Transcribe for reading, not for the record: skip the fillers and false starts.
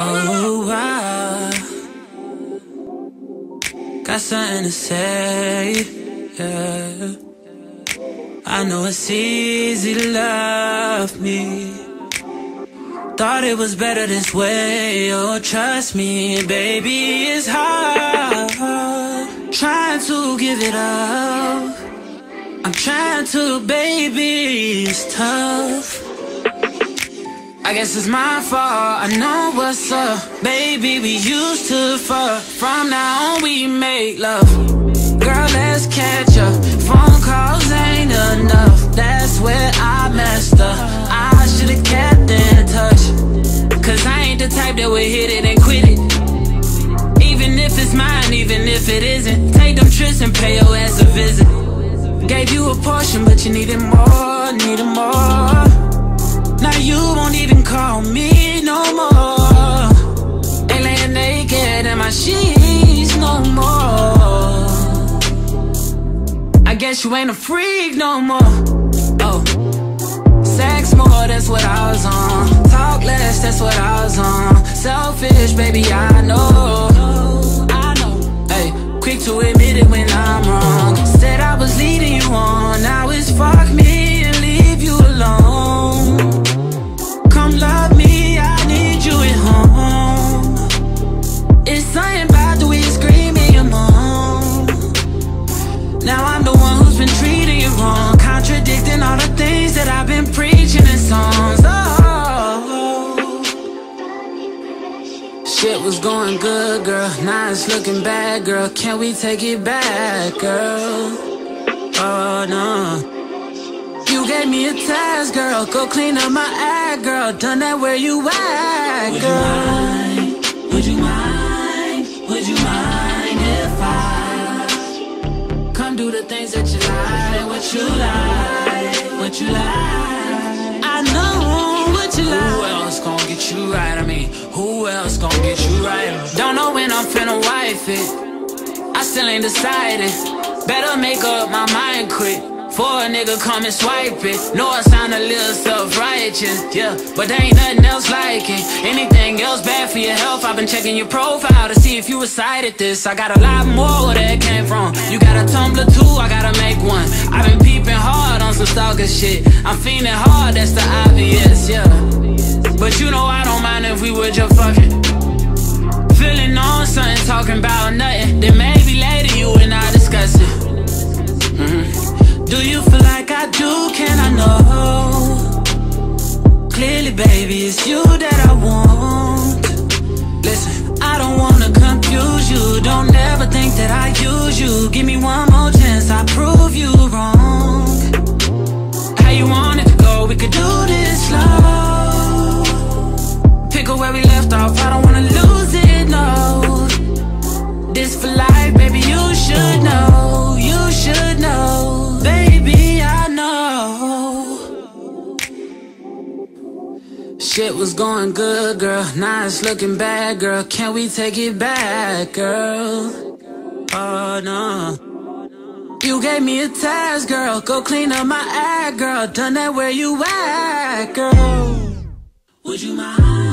Oh, I got something to say, yeah. I know it's easy to love me. Thought it was better this way, oh, trust me, baby, it's hard. Trying to give it up, I'm trying to, baby, it's tough. I guess it's my fault, I know what's up. Baby, we used to fuck, from now on we make love. Girl, let's catch up, phone calls ain't enough. That's where I messed up, I should've kept in touch. Cause I ain't the type that would hit it and quit it. Even if it's mine, even if it isn't. Take them trips and pay your ass a visit. Gave you a portion, but you needed more, needed more. Now you won't even call me no more. Ain't laying naked in my sheets no more. I guess you ain't a freak no more. Oh, sex more, that's what I was on. Talk less, that's what I was on. Selfish, baby, I know, I know. Hey, quick to admit it when I'm wrong. Said I was leading you on, now it's fuck me and leave you alone. Love me, I need you at home. It's something about the way you scream at your mom. Now I'm the one who's been treating you wrong, contradicting all the things that I've been preaching in songs. Oh, shit was going good, girl, now it's looking bad, girl. Can we take it back, girl? Oh, no. You gave me a task, girl, go clean up my act, girl. Done that where you at, girl. Would you mind, would you mind if I come do the things that you like, what you like, what you like? I know what you like. Who else gon' get you right, I mean, who else gon' get you right? Don't know when I'm finna wife it, I still ain't decided. Better make up my mind quick, for a nigga come and swipe it. Know I sound a little self-righteous, yeah, but there ain't nothing else like it. Anything else bad for your health? I've been checking your profile to see if you recited this. I got a lot more where that came from. You got a Tumblr too, I gotta make one. I've been peeping hard on some stalker shit. I'm fiending hard, that's the obvious, yeah. But you know I don't mind if we were just fucking. Feeling on something, talking about nothing. Then maybe later you and I discuss it. Do you feel like I do? Can I know? Clearly, baby, it's you that I want. Listen, I don't wanna confuse you. Don't ever think that I use you. Give me one more chance, I prove you wrong. How you want it to go? We could do this slow. Pick up where we left off, I don't wanna lose it, no. This for life, baby, you should know. You should know. Baby, I know. Shit was going good, girl, now it's looking bad, girl. Can we take it back, girl? Oh, no. You gave me a task, girl, go clean up my act, girl. Done that where you at, girl. Would you mind?